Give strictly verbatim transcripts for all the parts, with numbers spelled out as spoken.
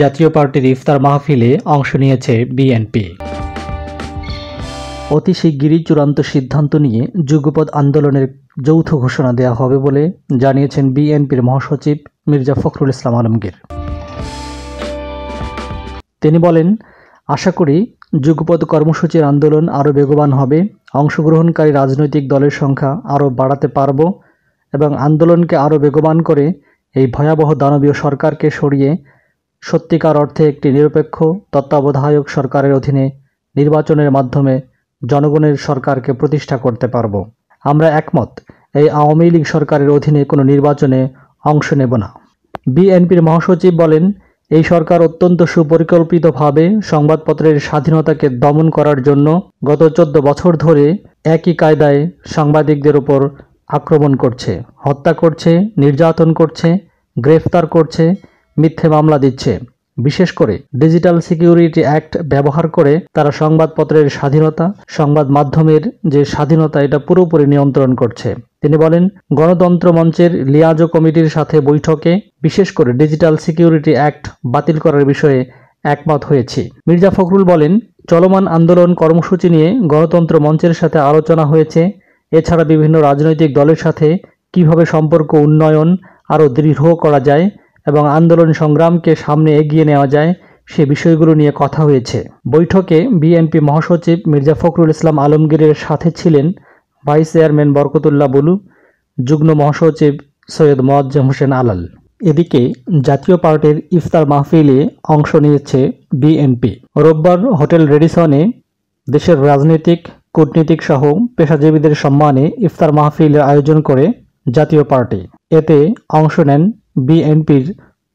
জাতীয় পার্টির ইফতার মাহফিলে অংশ নিয়েছে বিএনপি। অতি শিগগিরই চূড়ান্ত সিদ্ধান্ত নিয়ে যুগপৎ আন্দোলনের যৌথ ঘোষণা দেওয়া হবে বলে জানিয়েছেন বিএনপির মহাসচিব মির্জা ফখরুল ইসলাম আলমগীর। তিনি বলেন, আশা করি যুগপৎ কর্মসূচির আন্দোলন আরও বেগবান হবে, অংশগ্রহণকারী রাজনৈতিক দলের সংখ্যা আরও বাড়াতে পারব এবং আন্দোলনকে আরও বেগবান করে এই ভয়াবহ দানবীয় সরকারকে সরিয়ে সত্যিকার অর্থে একটি নিরপেক্ষ তত্ত্বাবধায়ক সরকারের অধীনে নির্বাচনের মাধ্যমে জনগণের সরকারকে প্রতিষ্ঠা করতে পারব। আমরা একমত, এই আওয়ামী লীগ সরকারের অধীনে কোনো নির্বাচনে অংশ নেব না। বিএনপির মহাসচিব বলেন, এই সরকার অত্যন্ত সুপরিকল্পিতভাবে সংবাদপত্রের স্বাধীনতাকে দমন করার জন্য গত চোদ্দ বছর ধরে একই কায়দায় সাংবাদিকদের ওপর আক্রমণ করছে, হত্যা করছে, নির্যাতন করছে, গ্রেফতার করছে, মিথ্যে মামলা দিচ্ছে। বিশেষ করে ডিজিটাল সিকিউরিটি অ্যাক্ট ব্যবহার করে তারা সংবাদপত্রের স্বাধীনতা, সংবাদ মাধ্যমের যে স্বাধীনতা, এটা পুরোপুরি নিয়ন্ত্রণ করছে। তিনি বলেন, গণতন্ত্র মঞ্চের লিয়াজো কমিটির সাথে বৈঠকে বিশেষ করে ডিজিটাল সিকিউরিটি অ্যাক্ট বাতিল করার বিষয়ে একমত হয়েছে। মির্জা ফখরুল বলেন, চলমান আন্দোলন কর্মসূচি নিয়ে গণতন্ত্র মঞ্চের সাথে আলোচনা হয়েছে। এছাড়া বিভিন্ন রাজনৈতিক দলের সাথে কিভাবে সম্পর্ক উন্নয়ন আরও দৃঢ় করা যায় এবং আন্দোলন সংগ্রামকে সামনে এগিয়ে নেওয়া যায়, সে বিষয়গুলো নিয়ে কথা হয়েছে। বৈঠকে বিএনপি মহাসচিব মির্জা ফখরুল ইসলাম আলমগীরের সাথে ছিলেন ভাইস চেয়ারম্যান বরকতুল্লাহ বুলু, যুগ্ম মহাসচিব সৈয়দ মোয়াজ্জেম হোসেন আলাল। এদিকে জাতীয় পার্টির ইফতার মাহফিলে অংশ নিয়েছে বিএনপি। রোববার হোটেল রেডিসনে দেশের রাজনৈতিক, কূটনীতিক সহ পেশাজীবীদের সম্মানে ইফতার মাহফিলের আয়োজন করে জাতীয় পার্টি। এতে অংশ নেন বিএনপির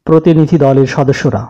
প্রতিনিধি দলের সদস্যরা।